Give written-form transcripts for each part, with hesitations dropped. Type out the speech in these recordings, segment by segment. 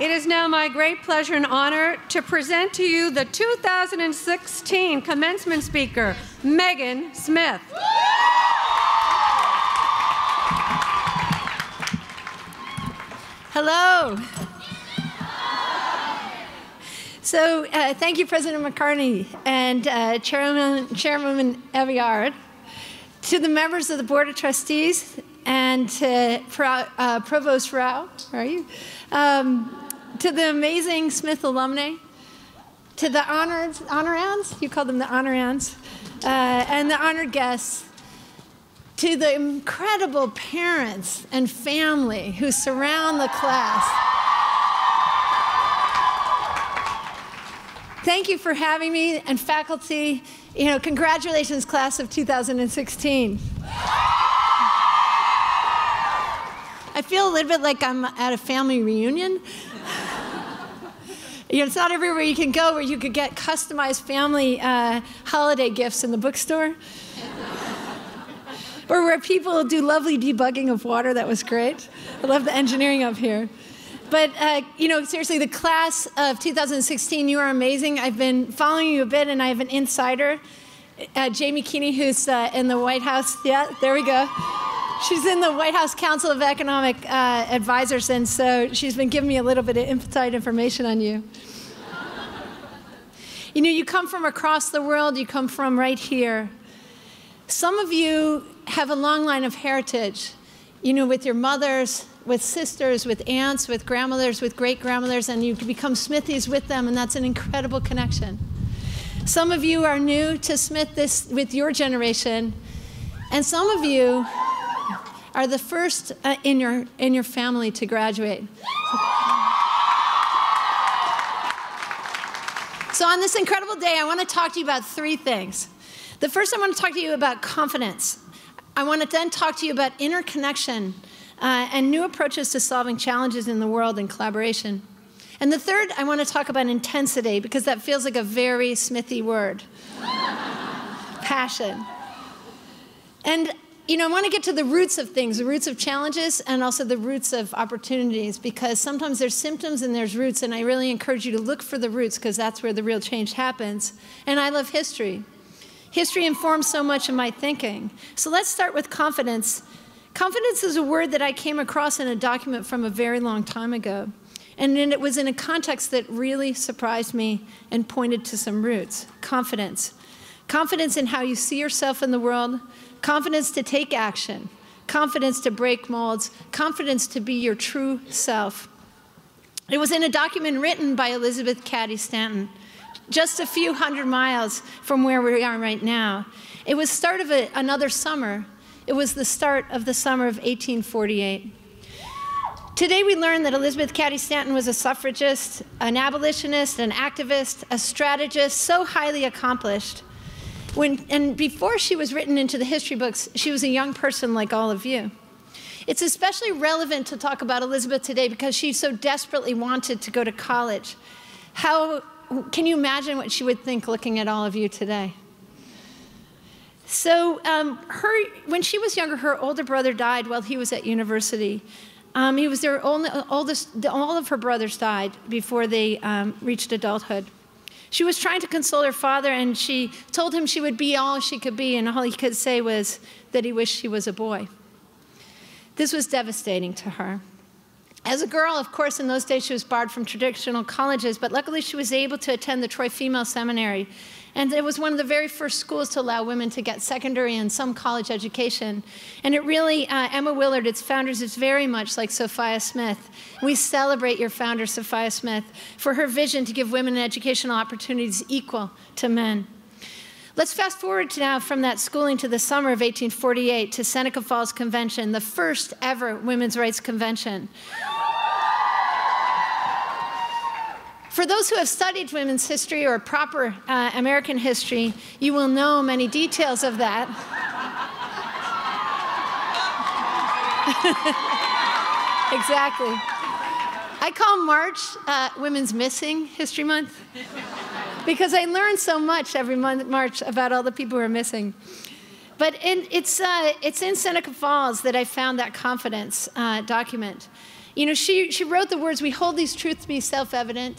It is now my great pleasure and honor to present to you the 2016 commencement speaker, Megan Smith. Hello. So thank you, President McCartney and Chairwoman Evillard, to the members of the Board of Trustees, and to Provost Rout, where are you? To the amazing Smith alumnae, to the honorands, you call them the honorands, and the honored guests, to the incredible parents and family who surround the class. Thank you for having me, and faculty, you know, congratulations, class of 2016. I feel a little bit like I'm at a family reunion. You know, it's not everywhere you can go where you could get customized family holiday gifts in the bookstore. Or where people do lovely debugging of water. That was great. I love the engineering up here. But, you know, seriously, the class of 2016, you are amazing. I've been following you a bit, and I have an insider, Jamie Keeney, who's in the White House. Yeah, there we go. She's in the White House Council of Economic Advisors, and so she's been giving me a little bit of inside information on you. You know, you come from across the world. You come from right here. Some of you have a long line of heritage, you know, with your mothers, with sisters, with aunts, with grandmothers, with great-grandmothers, and you become Smithies with them, and that's an incredible connection. Some of you are new to Smith with your generation, and some of you are the first in your family to graduate. So on this incredible day, I want to talk to you about three things. The first, I want to talk to you about confidence. I want to then talk to you about interconnection and new approaches to solving challenges in the world and collaboration. And the third, I want to talk about intensity, because that feels like a very Smithy word. Passion. And you know, I want to get to the roots of things, the roots of challenges, and also the roots of opportunities, because sometimes there's symptoms and there's roots, and I really encourage you to look for the roots, because that's where the real change happens. And I love history. History informs so much of my thinking. So let's start with confidence. Confidence is a word that I came across in a document from a very long time ago, and it was in a context that really surprised me and pointed to some roots. Confidence. Confidence in how you see yourself in the world, confidence to take action, confidence to break molds, confidence to be your true self. It was in a document written by Elizabeth Cady Stanton, just a few hundred miles from where we are right now. It was the start of another summer. It was the start of the summer of 1848. Today we learn that Elizabeth Cady Stanton was a suffragist, an abolitionist, an activist, a strategist, so highly accomplished. And before she was written into the history books, she was a young person like all of you. It's especially relevant to talk about Elizabeth today because she so desperately wanted to go to college. How can you imagine what she would think looking at all of you today? So when she was younger, her older brother died while he was at university. He was their oldest. All of her brothers died before they reached adulthood. She was trying to console her father, and she told him she would be all she could be, and all he could say was that he wished she was a boy. This was devastating to her. As a girl, of course, in those days she was barred from traditional colleges, but luckily she was able to attend the Troy Female Seminary, and it was one of the very first schools to allow women to get secondary and some college education. And it really, Emma Willard, its founders, is very much like Sophia Smith. We celebrate your founder, Sophia Smith, for her vision to give women educational opportunities equal to men. Let's fast forward to now from that schooling to the summer of 1848 to Seneca Falls Convention, the first ever women's rights convention. For those who have studied women's history or proper American history, you will know many details of that. Exactly. I call March Women's Missing History Month because I learn so much every month March about all the people who are missing. But it's in Seneca Falls that I found that confidence document. You know, she wrote the words, "We hold these truths to be self-evident,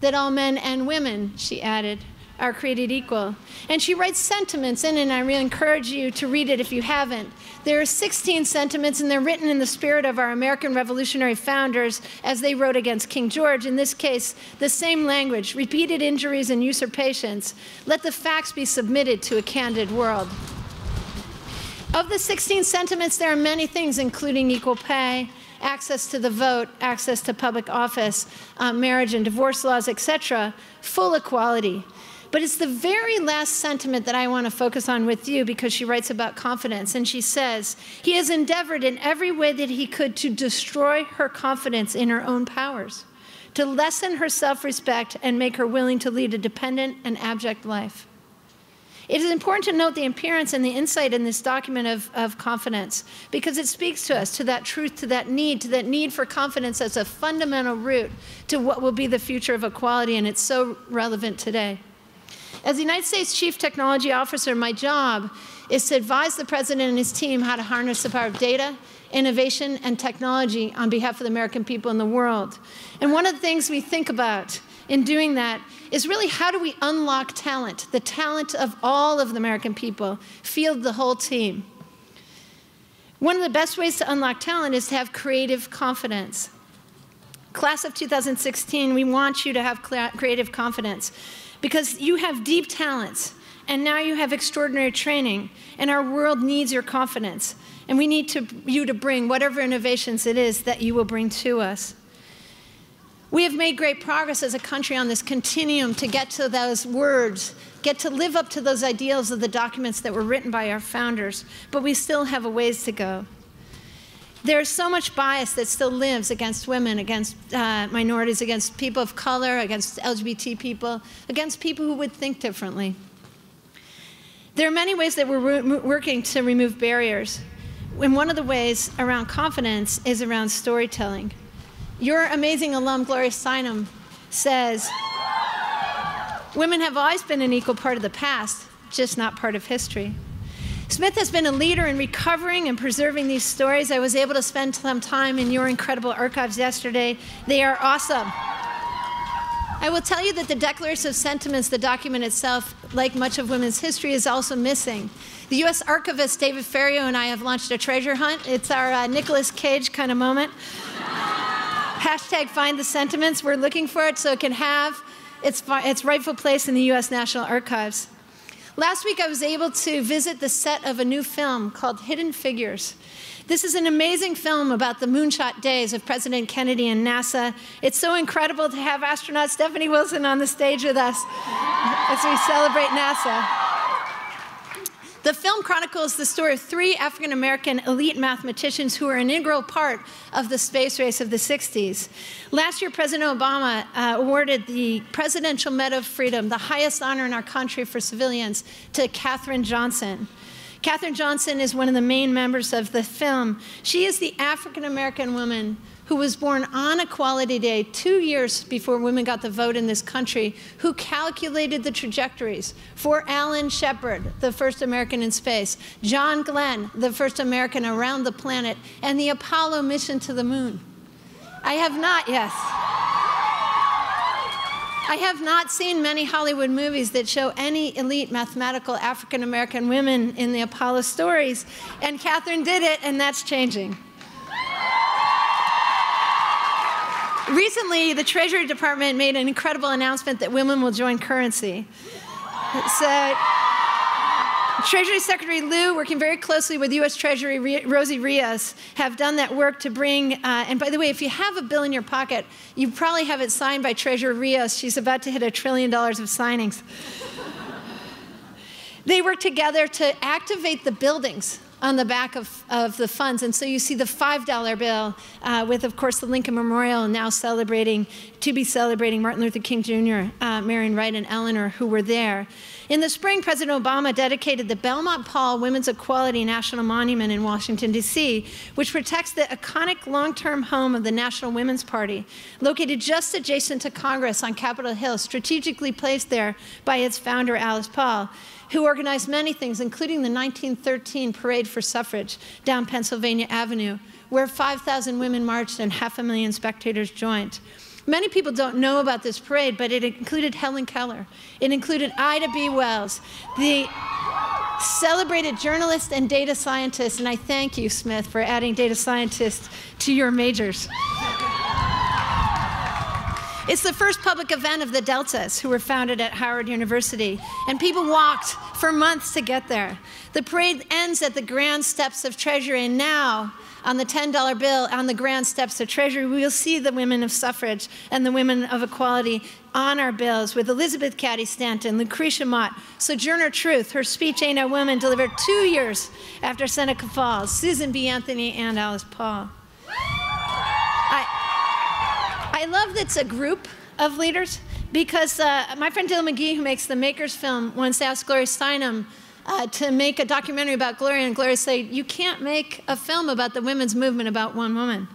that all men and women," she added, "are created equal." And she writes sentiments in, and I really encourage you to read it if you haven't. There are 16 sentiments, and they're written in the spirit of our American Revolutionary founders as they wrote against King George. In this case, the same language: repeated injuries and usurpations. Let the facts be submitted to a candid world. Of the 16 sentiments, there are many things, including equal pay, access to the vote, access to public office, marriage and divorce laws, etc., full equality. But it's the very last sentiment that I want to focus on with you, because she writes about confidence, and she says, "He has endeavored in every way that he could to destroy her confidence in her own powers, to lessen her self-respect and make her willing to lead a dependent and abject life." It is important to note the appearance and the insight in this document of confidence, because it speaks to us, to that truth, to that need for confidence as a fundamental root to what will be the future of equality, and it's so relevant today. As the United States Chief Technology Officer, my job is to advise the President and his team how to harness the power of data, innovation, and technology on behalf of the American people and the world. And one of the things we think about in doing that is really, how do we unlock talent, the talent of all of the American people, field the whole team? One of the best ways to unlock talent is to have creative confidence. Class of 2016, we want you to have creative confidence, because you have deep talents, and now you have extraordinary training, and our world needs your confidence, and we need you to bring whatever innovations it is that you will bring to us. We have made great progress as a country on this continuum to get to those words, get to live up to those ideals of the documents that were written by our founders, but we still have a ways to go. There's so much bias that still lives against women, against minorities, against people of color, against LGBT people, against people who would think differently. There are many ways that we're working to remove barriers. And one of the ways around confidence is around storytelling. Your amazing alum, Gloria Steinem, says, "Women have always been an equal part of the past, just not part of history." Smith has been a leader in recovering and preserving these stories. I was able to spend some time in your incredible archives yesterday. They are awesome. I will tell you that the Declaration of Sentiments, the document itself, like much of women's history, is also missing. The U.S. archivist David Ferriero and I have launched a treasure hunt. It's our Nicolas Cage kind of moment. #FindTheSentiments. We're looking for it so it can have its rightful place in the U.S. National Archives. Last week, I was able to visit the set of a new film called Hidden Figures. This is an amazing film about the moonshot days of President Kennedy and NASA. It's so incredible to have astronaut Stephanie Wilson on the stage with us as we celebrate NASA. The film chronicles the story of three African-American elite mathematicians who were an integral part of the space race of the 60s. Last year, President Obama awarded the Presidential Medal of Freedom, the highest honor in our country for civilians, to Katherine Johnson. Katherine Johnson is one of the main members of the film. She is the African-American woman who was born on Equality Day, 2 years before women got the vote in this country, who calculated the trajectories for Alan Shepard, the first American in space, John Glenn, the first American around the planet, and the Apollo mission to the moon. I have not, yes. I have not seen many Hollywood movies that show any elite mathematical African-American women in the Apollo stories, and Katherine did it, and that's changing. Recently, the Treasury Department made an incredible announcement that women will join currency. So, Treasury Secretary Lew, working very closely with U.S. Treasury Rosie Rios, have done that work to bring, and by the way, if you have a bill in your pocket, you probably have it signed by Treasurer Rios. She's about to hit $1 trillion of signings. They work together to activate the buildings on the back of the funds. And so you see the $5 bill with, of course, the Lincoln Memorial now celebrating, to be celebrating Martin Luther King Jr., Marion Wright, and Eleanor, who were there. In the spring, President Obama dedicated the Belmont-Paul Women's Equality National Monument in Washington, D.C., which protects the iconic long-term home of the National Women's Party, located just adjacent to Congress on Capitol Hill, strategically placed there by its founder, Alice Paul, who organized many things, including the 1913 Parade for Suffrage down Pennsylvania Avenue, where 5,000 women marched and 500,000 spectators joined. Many people don't know about this parade, but it included Helen Keller. It included Ida B. Wells, the celebrated journalist and data scientist, and I thank you, Smith, for adding data scientists to your majors. It's the first public event of the Deltas, who were founded at Howard University, and people walked for months to get there. The parade ends at the grand steps of Treasury, and now, on the $10 bill, on the grand steps of Treasury, we will see the women of suffrage and the women of equality on our bills, with Elizabeth Cady Stanton, Lucretia Mott, Sojourner Truth, her speech Ain't No Woman, delivered 2 years after Seneca Falls, Susan B. Anthony, and Alice Paul. I love that it's a group of leaders, because my friend Dylan McGee, who makes the Makers film, once asked Gloria Steinem to make a documentary about Gloria, and Gloria said, you can't make a film about the women's movement about one woman.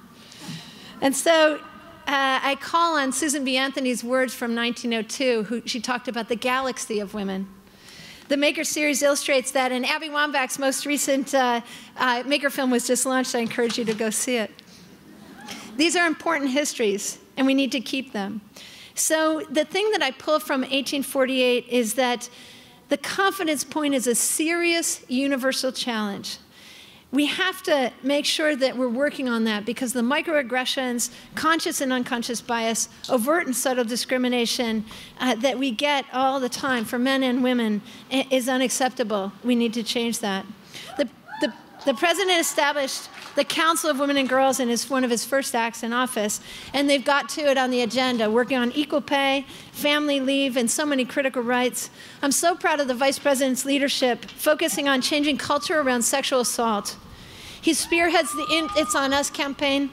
And so I call on Susan B. Anthony's words from 1902, she talked about the galaxy of women. The Maker series illustrates that, and Abby Wambach's most recent Maker film was just launched. I encourage you to go see it. These are important histories, and we need to keep them. So the thing that I pull from 1848 is that the confidence point is a serious universal challenge. We have to make sure that we're working on that, because the microaggressions, conscious and unconscious bias, overt and subtle discrimination that we get all the time for men and women is unacceptable. We need to change that. The president established the Council of Women and Girls in one of his first acts in office, and they've got to it on the agenda, working on equal pay, family leave, and so many critical rights. I'm so proud of the vice president's leadership, focusing on changing culture around sexual assault. He spearheads the It's On Us campaign,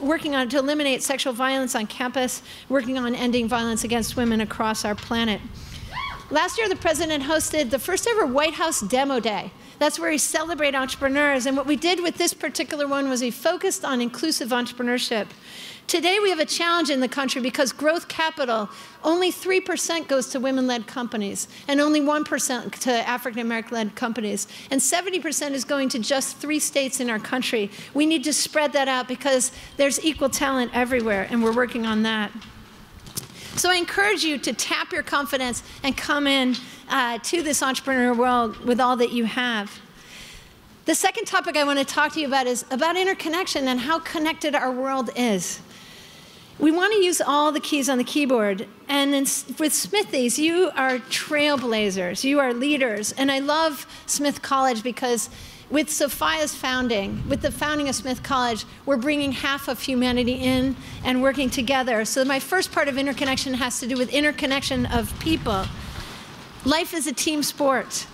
working on to eliminate sexual violence on campus, working on ending violence against women across our planet. Last year, the president hosted the first ever White House Demo Day. That's where we celebrate entrepreneurs. And what we did with this particular one was we focused on inclusive entrepreneurship. Today, we have a challenge in the country because growth capital, only 3% goes to women-led companies, and only 1% to African-American-led companies. And 70% is going to just 3 states in our country. We need to spread that out because there's equal talent everywhere, and we're working on that. So I encourage you to tap your confidence and come in to this entrepreneur world with all that you have. The second topic I want to talk to you about is about interconnection and how connected our world is. We want to use all the keys on the keyboard. And with Smithies, you are trailblazers. You are leaders. And I love Smith College because with Sophia's founding, with the founding of Smith College, we're bringing half of humanity in and working together. So my first part of interconnection has to do with interconnection of people. Life is a team sport.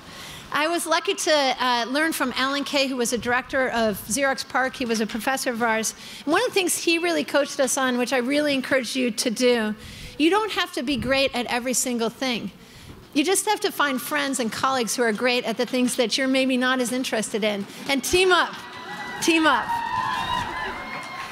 I was lucky to learn from Alan Kay, who was a director of Xerox Park. He was a professor of ours. And one of the things he really coached us on, which I really encourage you to do, you don't have to be great at every single thing. You just have to find friends and colleagues who are great at the things that you're maybe not as interested in, and team up, team up.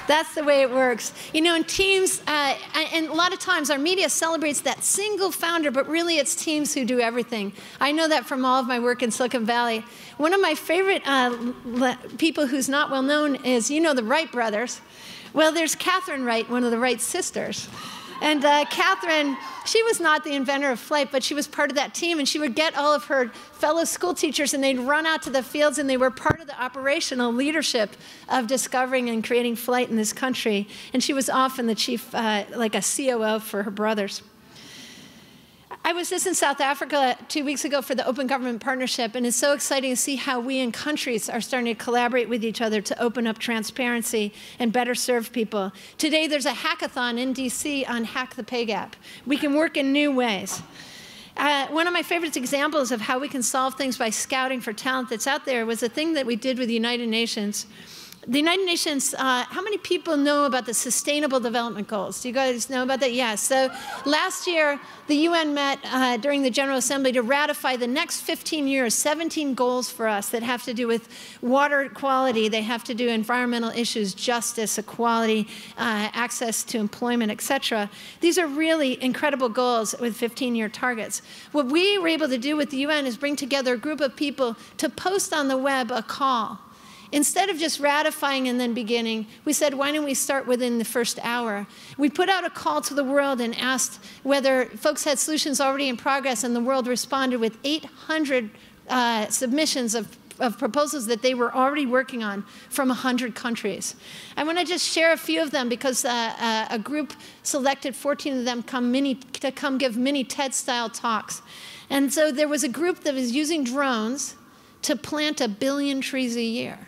That's the way it works. You know, in teams, and a lot of times our media celebrates that single founder, but really it's teams who do everything. I know that from all of my work in Silicon Valley. One of my favorite people who's not well known is, you know, the Wright brothers. Well, there's Katherine Wright, one of the Wright sisters. And Katherine, she was not the inventor of flight, but she was part of that team, and she would get all of her fellow school teachers, and they'd run out to the fields, and they were part of the operational leadership of discovering and creating flight in this country. And she was often the chief, like a COO for her brothers. I was just in South Africa 2 weeks ago for the Open Government Partnership, and it's so exciting to see how we in countries are starting to collaborate with each other to open up transparency and better serve people. Today, there's a hackathon in DC on Hack the Pay Gap. We can work in new ways. One of my favorite examples of how we can solve things by scouting for talent that's out there was the thing that we did with the United Nations. The United Nations, how many people know about the Sustainable Development Goals? Do you guys know about that? Yes. So last year, the UN met during the General Assembly to ratify the next 15 years, 17 goals for us that have to do with water quality, they have to do environmental issues, justice, equality, access to employment, etc. These are really incredible goals with 15-year targets. What we were able to do with the UN is bring together a group of people to post on the web a call. Instead of just ratifying and then beginning, we said, why don't we start within the first hour? We put out a call to the world and asked whether folks had solutions already in progress, and the world responded with 800 submissions of proposals that they were already working on from 100 countries. I want to just share a few of them because a group selected 14 of them to come give mini TED-style talks. And so there was a group that was using drones to plant 1 billion trees a year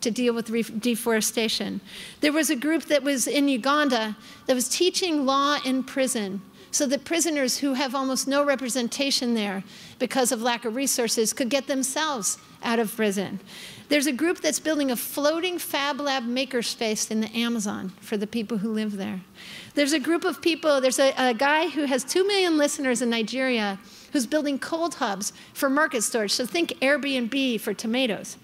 to deal with deforestation. There was a group that was in Uganda that was teaching law in prison so that prisoners who have almost no representation there because of lack of resources could get themselves out of prison. There's a group that's building a floating Fab Lab makerspace in the Amazon for the people who live there. There's a group of people, there's a guy who has 2 million listeners in Nigeria who's building cold hubs for market storage. So think Airbnb for tomatoes.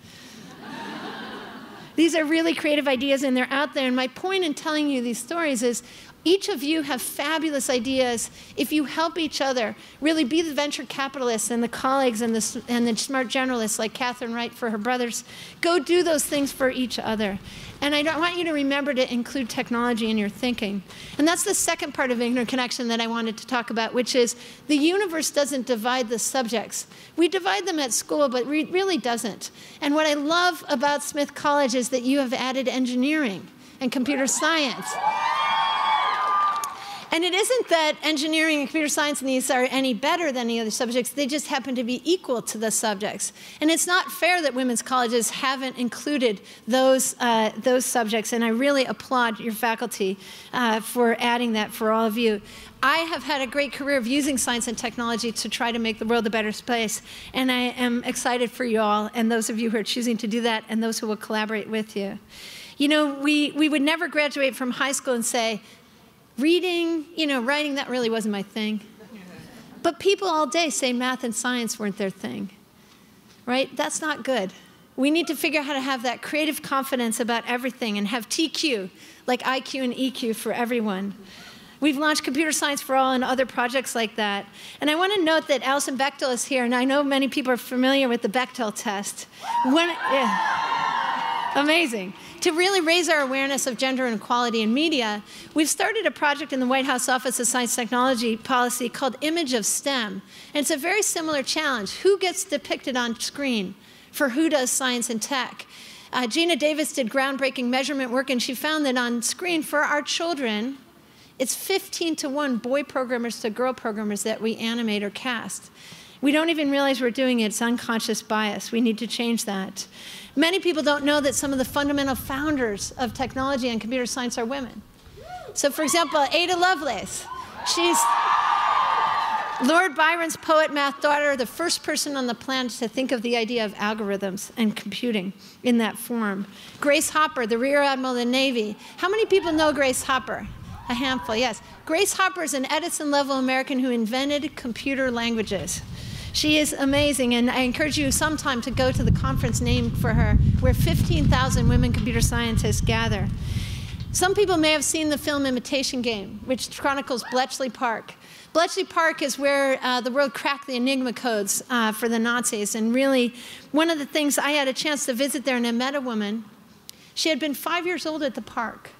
These are really creative ideas, and they're out there. And my point in telling you these stories is each of you have fabulous ideas if you help each other. Really be the venture capitalists and the colleagues and the smart generalists like Katherine Wright for her brothers. Go do those things for each other. And I want you to remember to include technology in your thinking. And that's the second part of interconnection that I wanted to talk about, which is the universe doesn't divide the subjects. We divide them at school, but it really doesn't. And what I love about Smith College is that you have added engineering and computer science. And it isn't that engineering and computer science in these are any better than any other subjects. They just happen to be equal to the subjects. And it's not fair that women's colleges haven't included those subjects. And I really applaud your faculty for adding that for all of you. I have had a great career of using science and technology to try to make the world a better place. And I am excited for you all and those of you who are choosing to do that and those who will collaborate with you. You know, we would never graduate from high school and say, reading, you know, writing, that really wasn't my thing. But people all day say math and science weren't their thing, right? That's not good. We need to figure out how to have that creative confidence about everything and have TQ, like IQ and EQ for everyone. We've launched Computer Science for All and other projects like that. And I want to note that Alison Bechtel is here, and I know many people are familiar with the Bechtel test. Amazing. To really raise our awareness of gender inequality in media, we've started a project in the White House Office of Science and Technology Policy called Image of STEM. And it's a very similar challenge. Who gets depicted on screen for who does science and tech? Gina Davis did groundbreaking measurement work, and she found that on screen for our children, it's 15-to-1 boy programmers to girl programmers that we animate or cast. We don't even realize we're doing it. It's unconscious bias. We need to change that. Many people don't know that some of the fundamental founders of technology and computer science are women. So, for example, Ada Lovelace. She's Lord Byron's poet math daughter, the first person on the planet to think of the idea of algorithms and computing in that form. Grace Hopper, the Rear Admiral of the Navy. How many people know Grace Hopper? A handful, yes. Grace Hopper is an Edison-level American who invented computer languages. She is amazing, and I encourage you sometime to go to the conference named for her, where 15,000 women computer scientists gather. Some people may have seen the film Imitation Game, which chronicles Bletchley Park. Bletchley Park is where the world cracked the Enigma codes for the Nazis, and really, one of the things, I had a chance to visit there, and I met a woman. She had been 5 years old at the park.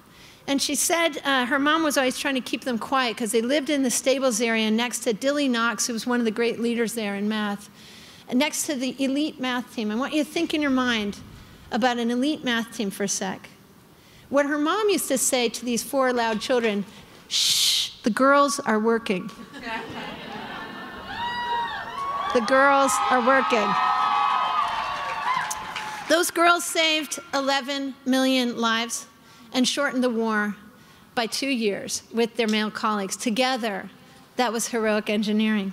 And she said her mom was always trying to keep them quiet because they lived in the stables area next to Dilly Knox, who was one of the great leaders there in math, and next to the elite math team. I want you to think in your mind about an elite math team for a sec. What her mom used to say to these four loud children, shh, the girls are working. The girls are working. Those girls saved 11 million lives and shortened the war by 2 years with their male colleagues. Together, that was heroic engineering.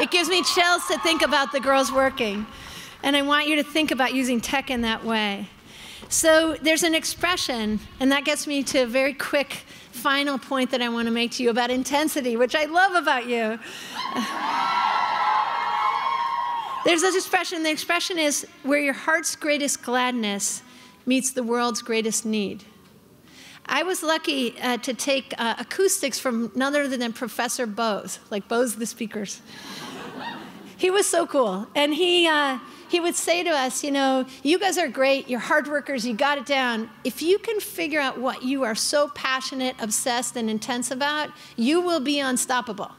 It gives me chills to think about the girls working. And I want you to think about using tech in that way. So there's an expression, and that gets me to a very quick final point that I want to make to you about intensity, which I love about you. There's this expression. The expression is where your heart's greatest gladness meets the world's greatest need. I was lucky to take acoustics from none other than Professor Bose, like Bose the Speakers. He was so cool. And he he would say to us, you know, you guys are great, you're hard workers, you got it down. If you can figure out what you are so passionate, obsessed, and intense about, you will be unstoppable.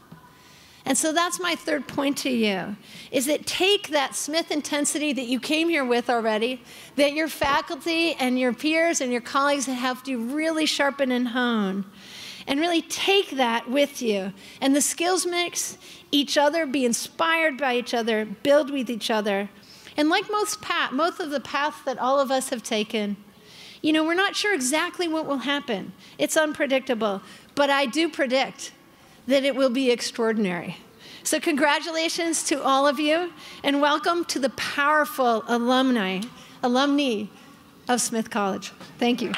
And so that's my third point to you, is that take that Smith intensity that you came here with already, that your faculty and your peers and your colleagues have helped you really sharpen and hone, and really take that with you. And the skills mix each other, be inspired by each other, build with each other. And like most of the paths that all of us have taken, you know, we're not sure exactly what will happen. It's unpredictable, but I do predict that it will be extraordinary. So congratulations to all of you, and welcome to the powerful alumni of Smith College. Thank you.